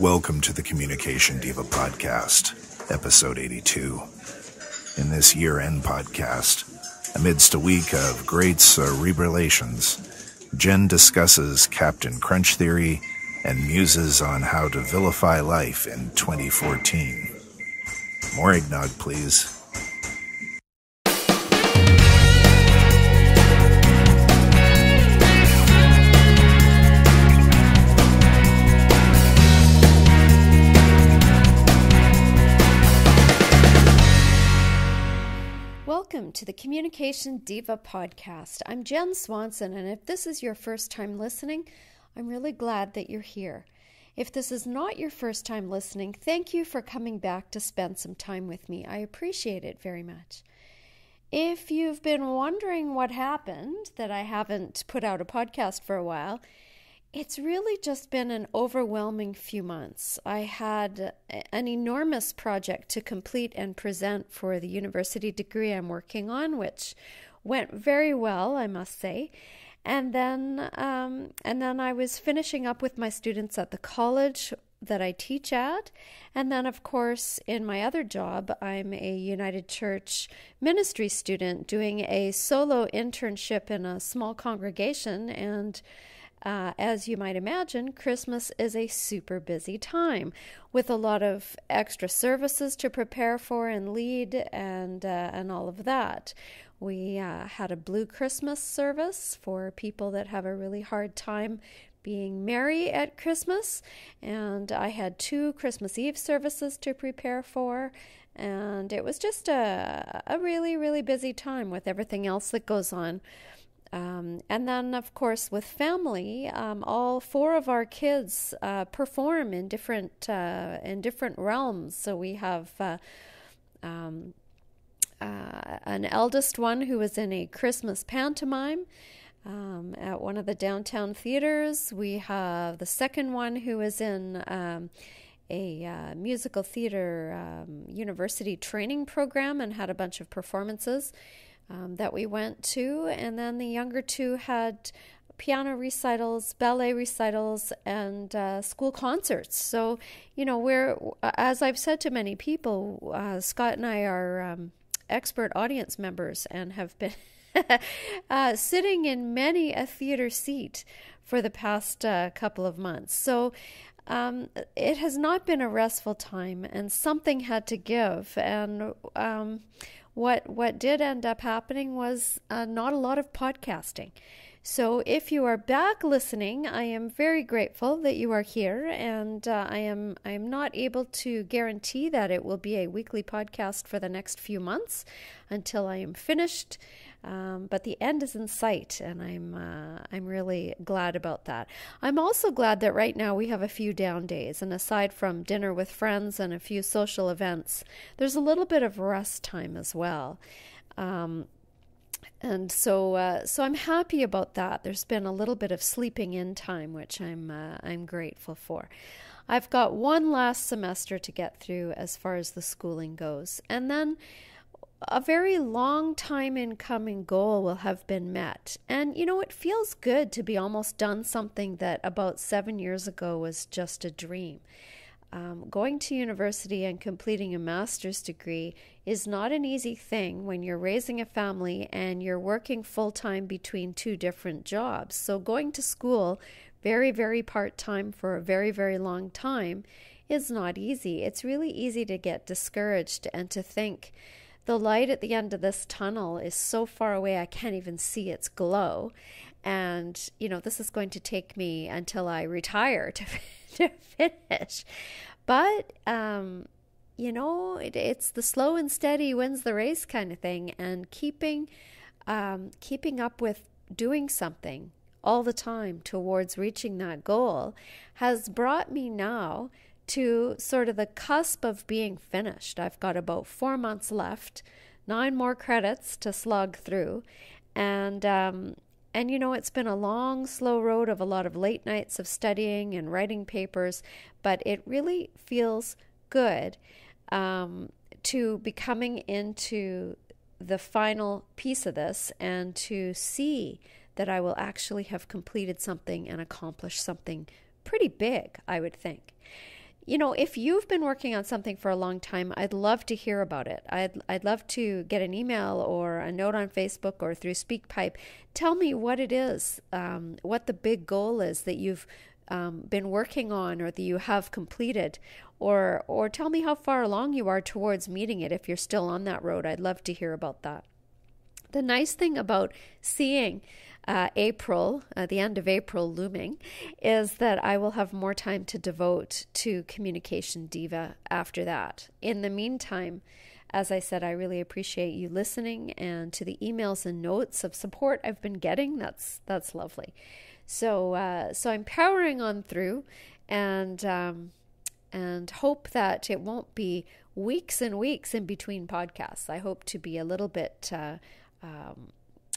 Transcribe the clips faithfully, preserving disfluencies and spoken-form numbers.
Welcome to the Communication Diva podcast, episode eighty-two. In this year-end podcast, amidst a week of great cerebrations, Jen discusses Captain Crunch Theory and muses on how to vilify life in twenty fourteen. More eggnog, please. Welcome to the Communication Diva podcast. I'm Jen Swanson, and if this is your first time listening, I'm really glad that you're here. If this is not your first time listening, thank you for coming back to spend some time with me. I appreciate it very much. If you've been wondering what happened, that I haven't put out a podcast for a while, it's really just been an overwhelming few months. I had an enormous project to complete and present for the university degree I'm working on, which went very well, I must say. And then, um, and then I was finishing up with my students at the college that I teach at. And then, of course, in my other job, I'm a United Church ministry student doing a solo internship in a small congregation. And uh, as you might imagine, Christmas is a super busy time with a lot of extra services to prepare for and lead and, uh, and all of that. We uh, had a blue Christmas service for people that have a really hard time being merry at Christmas. And I had two Christmas Eve services to prepare for. And it was just a, a really, really busy time with everything else that goes on. Um, and then, of course, with family, um, all four of our kids uh, perform in different, uh, in different realms. So we have... Uh, um, Uh, an eldest one who was in a Christmas pantomime um, at one of the downtown theaters. We have the second one who is in um, a uh, musical theater um, university training program and had a bunch of performances um, that we went to. And then the younger two had piano recitals, ballet recitals, and uh, school concerts. So, you know, we're, as I've said to many people, uh, Scott and I are... Um, expert audience members and have been uh, sitting in many a theater seat for the past uh, couple of months. So um, it has not been a restful time, and something had to give. And um, what what did end up happening was uh, not a lot of podcasting. So if you are back listening, I am very grateful that you are here, and uh, I am I am not able to guarantee that it will be a weekly podcast for the next few months until I am finished, um, but the end is in sight, and I'm uh, I'm really glad about that. I'm also glad that right now we have a few down days, and aside from dinner with friends and a few social events, there's a little bit of rest time as well. Um, And so, uh, so I'm happy about that. There's been a little bit of sleeping in time, which I'm uh, I'm grateful for. I've got one last semester to get through as far as the schooling goes, and then a very long time in coming goal will have been met. And you know, it feels good to be almost done something that about seven years ago was just a dream. Um, going to university and completing a master's degree is not an easy thing when you're raising a family and you're working full-time between two different jobs. So going to school very, very part-time for a very, very long time is not easy. It's really easy to get discouraged and to think the light at the end of this tunnel is so far away I can't even see its glow. And, you know, this is going to take me until I retire to to finish. But, um, you know, it, it's the slow and steady wins the race kind of thing. And keeping, um, keeping up with doing something all the time towards reaching that goal has brought me now to sort of the cusp of being finished. I've got about four months left, nine more credits to slog through. And, um, And, you know, it's been a long, slow road of a lot of late nights of studying and writing papers, but it really feels good um, to be coming into the final piece of this and to see that I will actually have completed something and accomplished something pretty big, I would think. you know, if you've been working on something for a long time, I'd love to hear about it. I'd, I'd love to get an email or a note on Facebook or through SpeakPipe. Tell me what it is, um, what the big goal is that you've um, been working on or that you have completed, or, or tell me how far along you are towards meeting it. If you're still on that road, I'd love to hear about that. The nice thing about seeing uh, April, uh, the end of April looming, is that I will have more time to devote to Communication Diva after that. In the meantime, as I said, I really appreciate you listening and to the emails and notes of support I've been getting. That's that's lovely. So uh, so I'm powering on through, and um, and hope that it won't be weeks and weeks in between podcasts. I hope to be a little bit Uh, Um,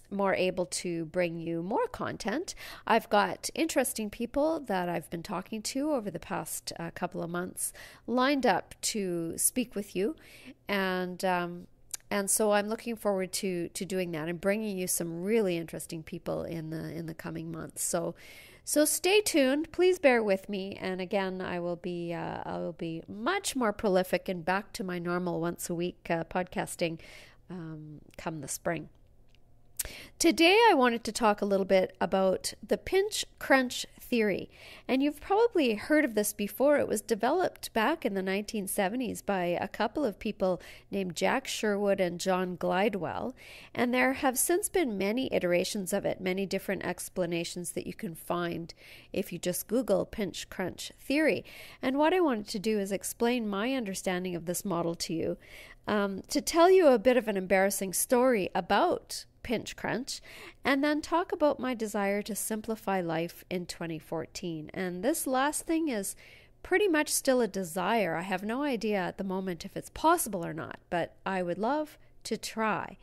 more able to bring you more content. I've got interesting people that I've been talking to over the past uh, couple of months lined up to speak with you, and um, and so I'm looking forward to to doing that and bringing you some really interesting people in the in the coming months. So so stay tuned. Please bear with me. And again, I will be uh, I will be much more prolific and back to my normal once a week uh, podcasting um, come the spring. Today I wanted to talk a little bit about the Pinch-Crunch Theory, and you've probably heard of this before. It was developed back in the nineteen seventies by a couple of people named Jack Sherwood and John Glidewell, and there have since been many iterations of it, many different explanations that you can find if you just Google Pinch-Crunch Theory. And what I wanted to do is explain my understanding of this model to you, um, to tell you a bit of an embarrassing story about Pinch Crunch, and then talk about my desire to simplify life in twenty fourteen. And this last thing is pretty much still a desire. I have no idea at the moment if it's possible or not, but I would love to try.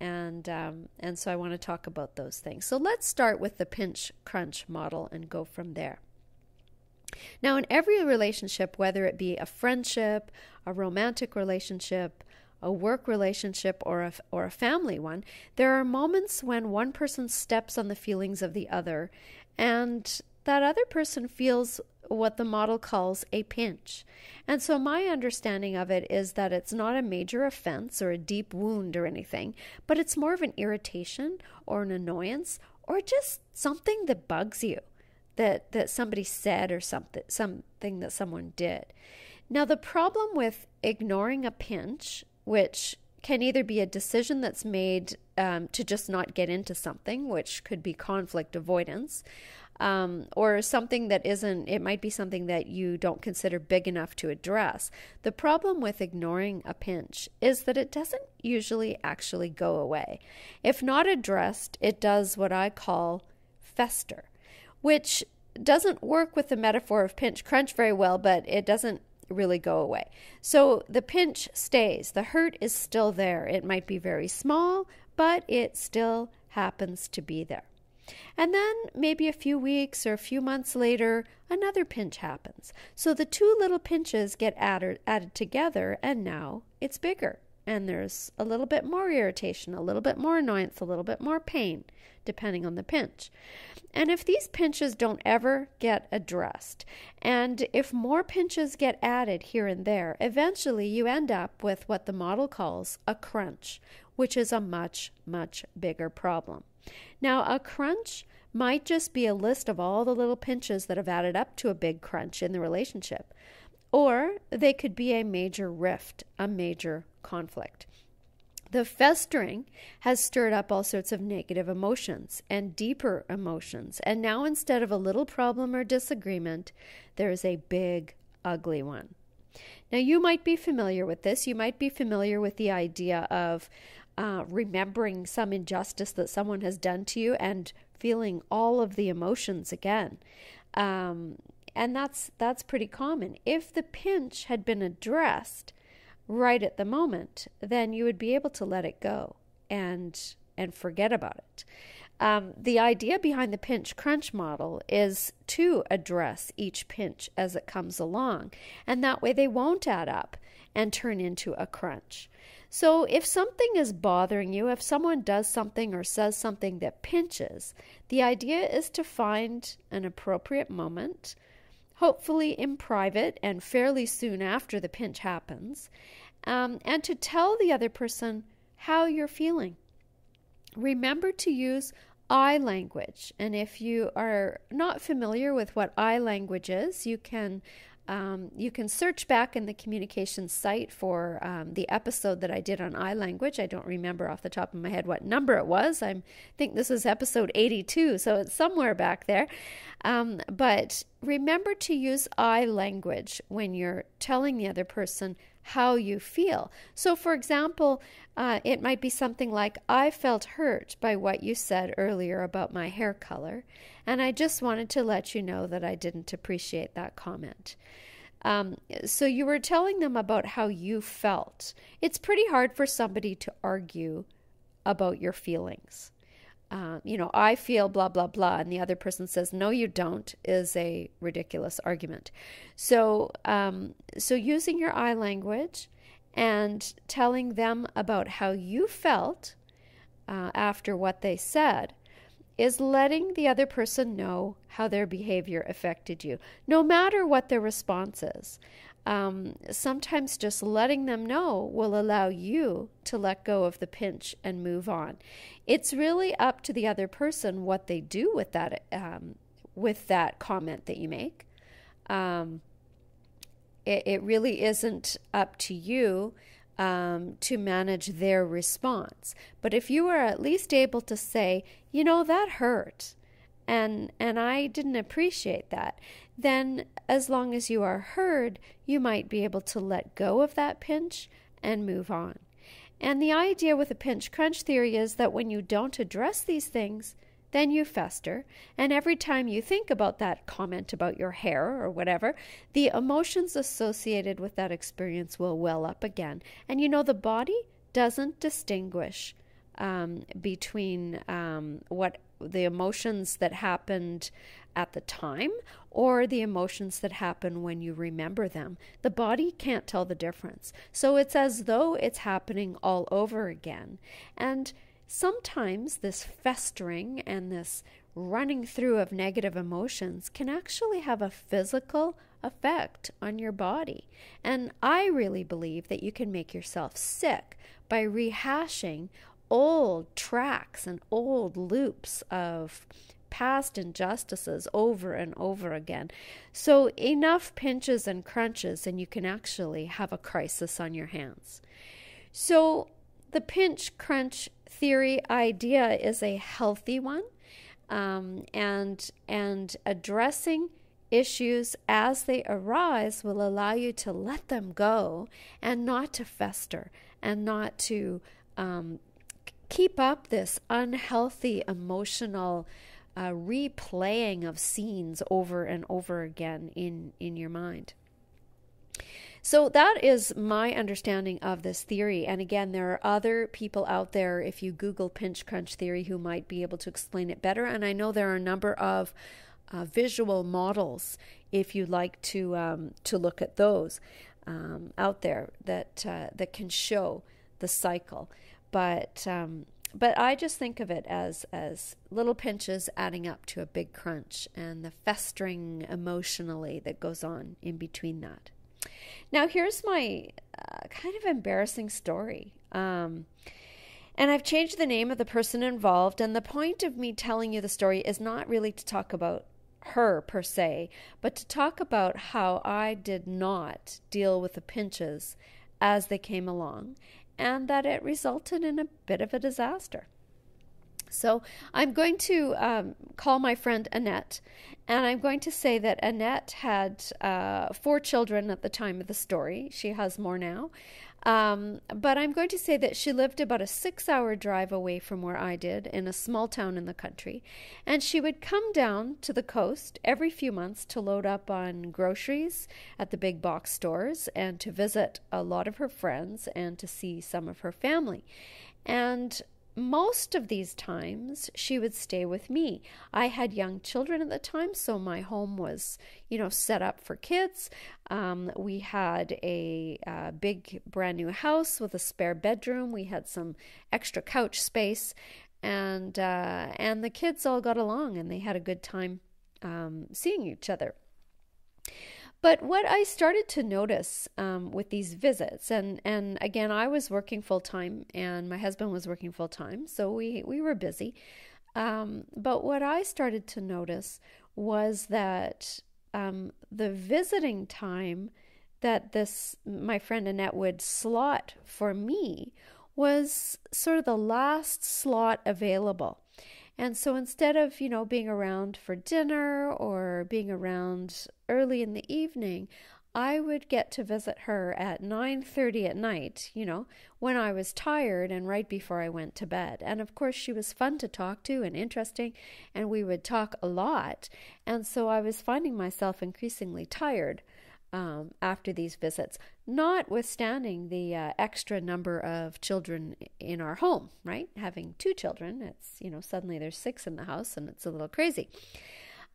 And um, and so I want to talk about those things. So let's start with the Pinch Crunch model and go from there. Now, in every relationship, whether it be a friendship, a romantic relationship, a work relationship, or a, or a family one, there are moments when one person steps on the feelings of the other, and that other person feels what the model calls a pinch. And so my understanding of it is that it's not a major offense or a deep wound or anything, but it's more of an irritation or an annoyance or just something that bugs you, that, that somebody said or something, something that someone did. Now, the problem with ignoring a pinch, which can either be a decision that's made um, to just not get into something, which could be conflict avoidance, um, or something that isn't, it might be something that you don't consider big enough to address. The problem with ignoring a pinch is that it doesn't usually actually go away. If not addressed, it does what I call fester, which doesn't work with the metaphor of pinch crunch very well, but it doesn't really go away. So the pinch stays. The hurt is still there. It might be very small, but it still happens to be there. And then maybe a few weeks or a few months later, another pinch happens. So the two little pinches get added, added together, and now it's bigger. And there's a little bit more irritation, a little bit more annoyance, a little bit more pain, depending on the pinch. And if these pinches don't ever get addressed, and if more pinches get added here and there, eventually you end up with what the model calls a crunch, which is a much, much bigger problem. Now, a crunch might just be a list of all the little pinches that have added up to a big crunch in the relationship, or they could be a major rift, a major conflict. The festering has stirred up all sorts of negative emotions and deeper emotions. And now, instead of a little problem or disagreement, there is a big, ugly one. Now, you might be familiar with this. You might be familiar with the idea of uh, remembering some injustice that someone has done to you and feeling all of the emotions again. Um, and that's, that's pretty common. If the pinch had been addressed right at the moment, then you would be able to let it go and and forget about it. Um, the idea behind the pinch crunch model is to address each pinch as it comes along, and that way they won't add up and turn into a crunch. So if something is bothering you, if someone does something or says something that pinches, the idea is to find an appropriate moment, hopefully in private and fairly soon after the pinch happens, um, and to tell the other person how you're feeling. Remember to use I language, and if you are not familiar with what I language is, you can um, you can search back in the communication site for um, the episode that I did on I language. I don't remember off the top of my head what number it was. I think this is episode eighty-two, so it's somewhere back there. Um, but remember to use I language when you're telling the other person how you feel. So for example, uh, it might be something like, I felt hurt by what you said earlier about my hair color, and I just wanted to let you know that I didn't appreciate that comment. Um, so you were telling them about how you felt. It's pretty hard for somebody to argue about your feelings. Uh, you know, I feel blah, blah, blah, and the other person says, no, you don't, is a ridiculous argument. So, um, so using your I language and telling them about how you felt uh, after what they said is letting the other person know how their behavior affected you, no matter what their response is. Um, sometimes just letting them know will allow you to let go of the pinch and move on. It's really up to the other person what they do with that, um, with that comment that you make. Um, it, it really isn't up to you um, to manage their response. But if you are at least able to say, you know, that hurt, and and I didn't appreciate that, then as long as you are heard, you might be able to let go of that pinch and move on. And the idea with the pinch-crunch theory is that when you don't address these things, then you fester. And every time you think about that comment about your hair or whatever, the emotions associated with that experience will well up again. And you know, the body doesn't distinguish um, between um, what the emotions that happened at the time or the emotions that happen when you remember them. The body can't tell the difference. So it's as though it's happening all over again. And sometimes this festering and this running through of negative emotions can actually have a physical effect on your body. And I really believe that you can make yourself sick by rehashing old tracks and old loops of past injustices over and over again. So enough pinches and crunches and you can actually have a crisis on your hands. So the pinch-crunch theory idea is a healthy one, um, and, and addressing issues as they arise will allow you to let them go and not to fester and not to um, keep up this unhealthy emotional Uh, replaying of scenes over and over again in, in your mind. So that is my understanding of this theory. And again, there are other people out there, if you Google pinch-crunch theory, who might be able to explain it better. And I know there are a number of uh, visual models, if you'd like to, um, to look at those um, out there that, uh, that can show the cycle. But um, But I just think of it as, as little pinches adding up to a big crunch and the festering emotionally that goes on in between that. Now, here's my uh, kind of embarrassing story. Um, and I've changed the name of the person involved. And the point of me telling you the story is not really to talk about her per se, but to talk about how I did not deal with the pinches as they came along, and that it resulted in a bit of a disaster. So I'm going to um, call my friend Annette, and I'm going to say that Annette had uh, four children at the time of the story. She has more now. Um, but I'm going to say that she lived about a six-hour drive away from where I did in a small town in the country. And she would come down to the coast every few months to load up on groceries at the big box stores and to visit a lot of her friends and to see some of her family. And most of these times she would stay with me. I had young children at the time, so my home was, you know, set up for kids. Um, we had a uh, big brand new house with a spare bedroom. We had some extra couch space, and uh, and the kids all got along and they had a good time um, seeing each other. But what I started to notice um, with these visits, and, and again, I was working full-time and my husband was working full-time, so we, we were busy. Um, but what I started to notice was that um, the visiting time that this my friend Annette would slot for me was sort of the last slot available. And so instead of, you know, being around for dinner or being around early in the evening, I would get to visit her at nine thirty at night, you know, when I was tired and right before I went to bed. And of course, she was fun to talk to and interesting, and we would talk a lot. And so I was finding myself increasingly tired um, after these visits, notwithstanding the uh, extra number of children in our home, right? Having two children, it's, you know, suddenly there's six in the house and it's a little crazy.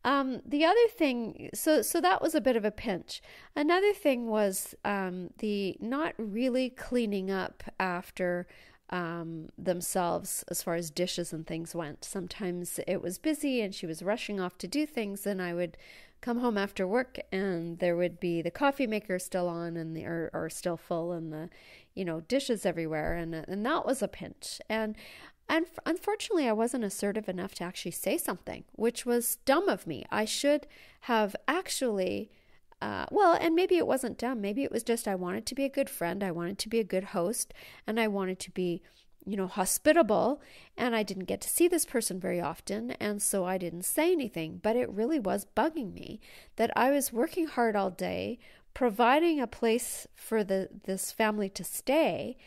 Um, the other thing, so, so that was a bit of a pinch. Another thing was um, the not really cleaning up after um, themselves as far as dishes and things went. Sometimes it was busy and she was rushing off to do things, and I would come home after work and there would be the coffee maker still on and the, or, or still full, and the, you know, dishes everywhere. And, and that was a pinch. And And unfortunately, I wasn't assertive enough to actually say something, which was dumb of me. I should have actually, uh, well, and maybe it wasn't dumb. Maybe it was just I wanted to be a good friend. I wanted to be a good host, and I wanted to be, you know, hospitable. And I didn't get to see this person very often, and so I didn't say anything. But it really was bugging me that I was working hard all day, providing a place for the this family to stay,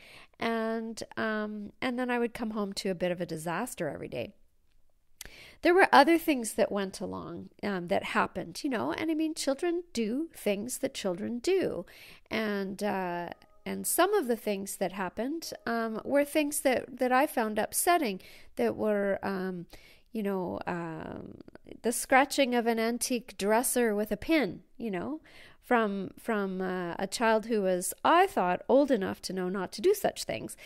and um, and then I would come home to a bit of a disaster every day. There were other things that went along um, that happened, you know, and I mean, children do things that children do, and uh, and some of the things that happened um, were things that that I found upsetting, that were, um, you know, um, the scratching of an antique dresser with a pin, you know, from from uh, a child who was, I thought, old enough to know not to do such things.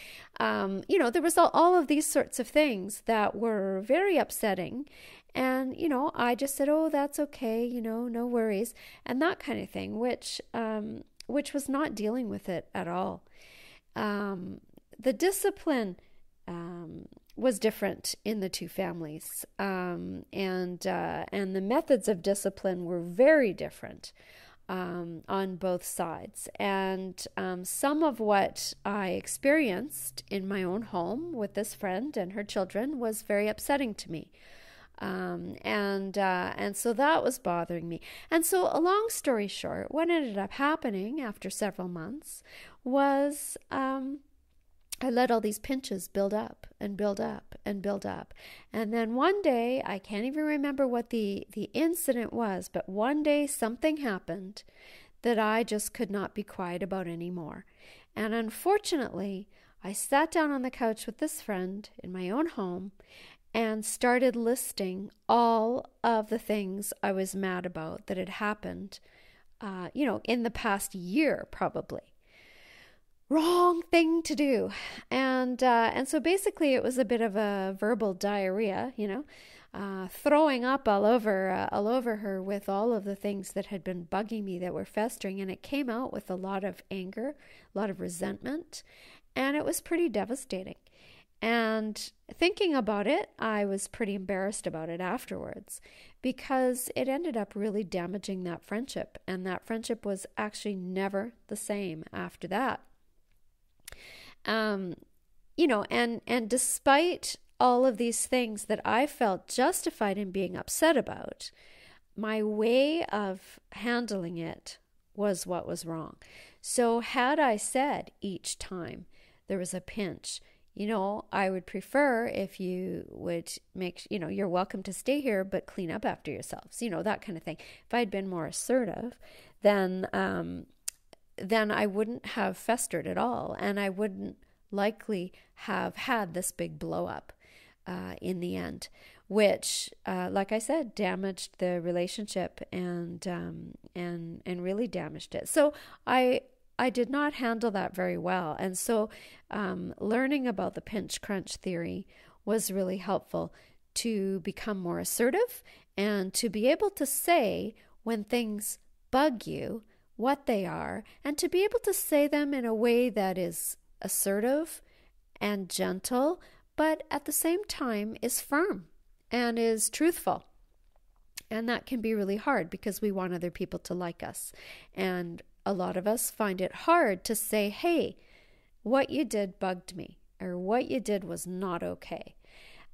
Um, you know, there was all, all of these sorts of things that were very upsetting. And, you know, I just said, oh, that's okay, you know, no worries, and that kind of thing, which, um, which was not dealing with it at all. Um, the discipline um, was different in the two families, um, and, uh, and the methods of discipline were very different Um, on both sides. And um, some of what I experienced in my own home with this friend and her children was very upsetting to me. Um, and, uh, and so that was bothering me. And so, a long story short, what ended up happening after several months was um, I let all these pinches build up and build up and build up. And then one day, I can't even remember what the, the incident was, but one day something happened that I just could not be quiet about anymore. And unfortunately, I sat down on the couch with this friend in my own home and started listing all of the things I was mad about that had happened, uh, you know, in the past year, probably. Wrong thing to do. And uh, and so basically it was a bit of a verbal diarrhea, you know, uh, throwing up all over, uh, all over her with all of the things that had been bugging me that were festering. And it came out with a lot of anger, a lot of resentment, and it was pretty devastating. And thinking about it, I was pretty embarrassed about it afterwards, because it ended up really damaging that friendship. And that friendship was actually never the same after that. Um, you know, and, and despite all of these things that I felt justified in being upset about, my way of handling it was what was wrong. So had I said each time there was a pinch, you know, I would prefer if you would make, you know, you're welcome to stay here, but clean up after yourselves, you know, that kind of thing. If I'd been more assertive, then, um, then I wouldn't have festered at all, and I wouldn't likely have had this big blow up uh, in the end, which, uh, like I said, damaged the relationship and um, and and really damaged it. So I I did not handle that very well, and so um, learning about the pinch-crunch theory was really helpful to become more assertive and to be able to say when things bug you, what they are, and to be able to say them in a way that is assertive and gentle, but at the same time is firm and is truthful. And that can be really hard because we want other people to like us. And a lot of us find it hard to say, hey, what you did bugged me, or what you did was not okay.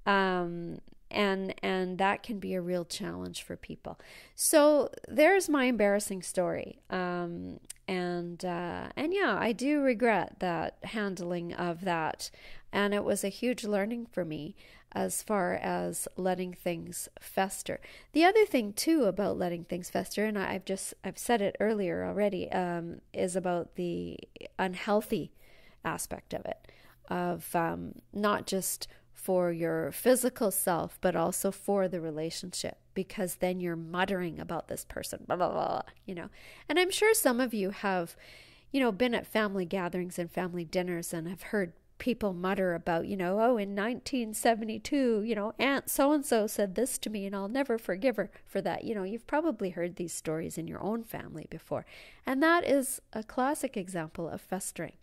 Um, and and that can be a real challenge for people. So there's my embarrassing story. Um, and, uh, and yeah, I do regret that handling of that. And it was a huge learning for me as far as letting things fester. The other thing too about letting things fester, and I've just, I've said it earlier already, um, is about the unhealthy aspect of it, of um, not just for your physical self, but also for the relationship, because then you're muttering about this person, blah, blah, blah, you know. And I'm sure some of you have, you know, been at family gatherings and family dinners and have heard people mutter about, you know, oh, in nineteen seventy-two, you know, Aunt so-and-so said this to me and I'll never forgive her for that. You know, you've probably heard these stories in your own family before. And that is a classic example of festering,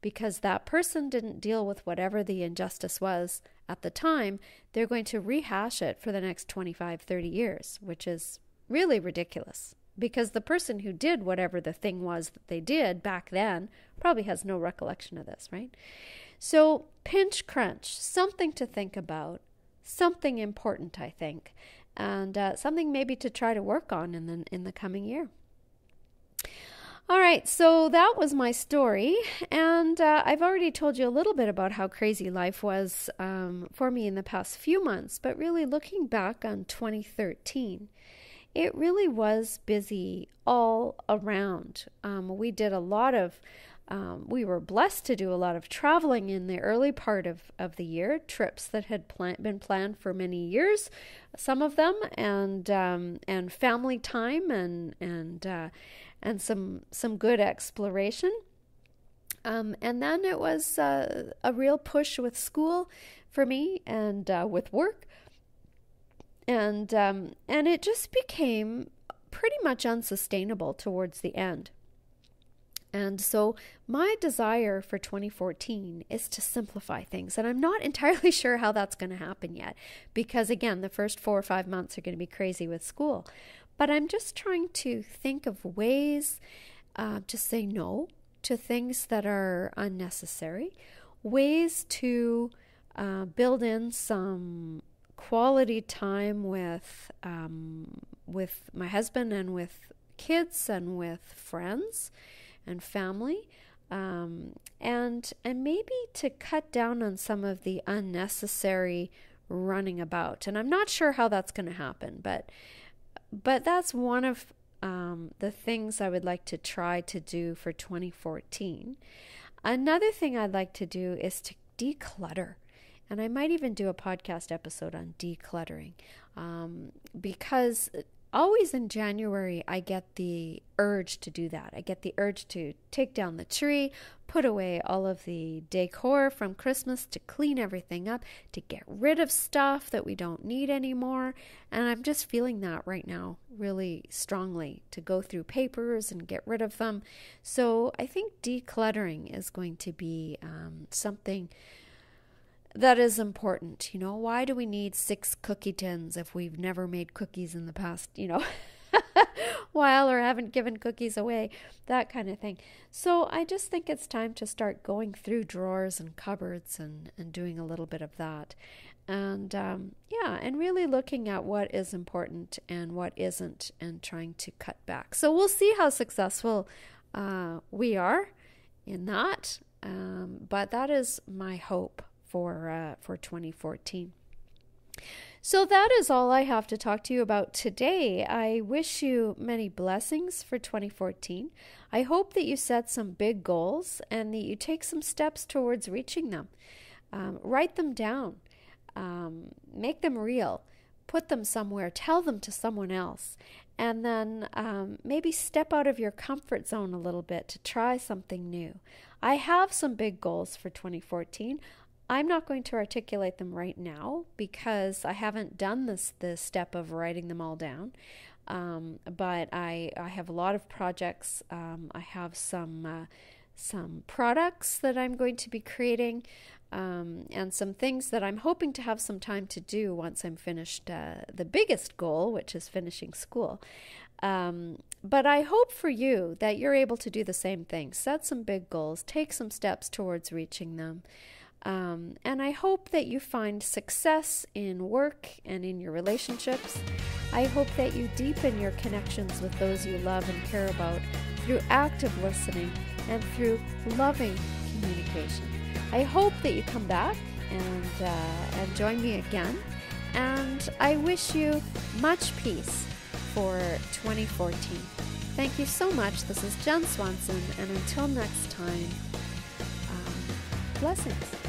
because that person didn't deal with whatever the injustice was at the time. They're going to rehash it for the next twenty-five, thirty years, which is really ridiculous, because the person who did whatever the thing was that they did back then probably has no recollection of this, right? So pinch crunch, something to think about, something important, I think, and uh, something maybe to try to work on in the, in the coming year. All right, so that was my story, and uh, I've already told you a little bit about how crazy life was um, for me in the past few months, but really looking back on twenty thirteen, it really was busy all around. Um, we did a lot of, um, we were blessed to do a lot of traveling in the early part of, of the year, trips that had plan been planned for many years, some of them, and um, and family time, and, and uh and some some good exploration. Um, and then it was uh, a real push with school for me, and uh, with work. And, um, and it just became pretty much unsustainable towards the end. And so my desire for twenty fourteen is to simplify things. And I'm not entirely sure how that's going to happen yet, because again, the first four or five months are going to be crazy with school. But I'm just trying to think of ways uh, to say no to things that are unnecessary, ways to uh, build in some quality time with um, with my husband and with kids and with friends and family, um, and and maybe to cut down on some of the unnecessary running about. And I'm not sure how that's going to happen, but. But that's one of um, the things I would like to try to do for twenty fourteen. Another thing I'd like to do is to declutter. And I might even do a podcast episode on decluttering. Um, because always in January, I get the urge to do that. I get the urge to take down the tree, put away all of the decor from Christmas, to clean everything up, to get rid of stuff that we don't need anymore. And I'm just feeling that right now really strongly, to go through papers and get rid of them. So I think decluttering is going to be um, something that is important. You know, why do we need six cookie tins if we've never made cookies in the past, you know, while or haven't given cookies away, that kind of thing. So I just think it's time to start going through drawers and cupboards and, and doing a little bit of that. And um, yeah, and really looking at what is important and what isn't, and trying to cut back. So we'll see how successful uh, we are in that. Um, but that is my hope for uh, for twenty fourteen. So that is all I have to talk to you about today. I wish you many blessings for twenty fourteen. I hope that you set some big goals and that you take some steps towards reaching them. Um, write them down. Um, make them real. Put them somewhere. Tell them to someone else. And then um, maybe step out of your comfort zone a little bit to try something new. I have some big goals for twenty fourteen. I'm not going to articulate them right now because I haven't done this, this step of writing them all down. Um, but I, I have a lot of projects. Um, I have some uh, some products that I'm going to be creating, um, and some things that I'm hoping to have some time to do once I'm finished uh, the biggest goal, which is finishing school. Um, but I hope for you that you're able to do the same thing. Set some big goals, take some steps towards reaching them. Um, and I hope that you find success in work and in your relationships. I hope that you deepen your connections with those you love and care about through active listening and through loving communication. I hope that you come back and, uh, and join me again. And I wish you much peace for twenty fourteen. Thank you so much. This is Jen Swanson, and until next time, um, blessings.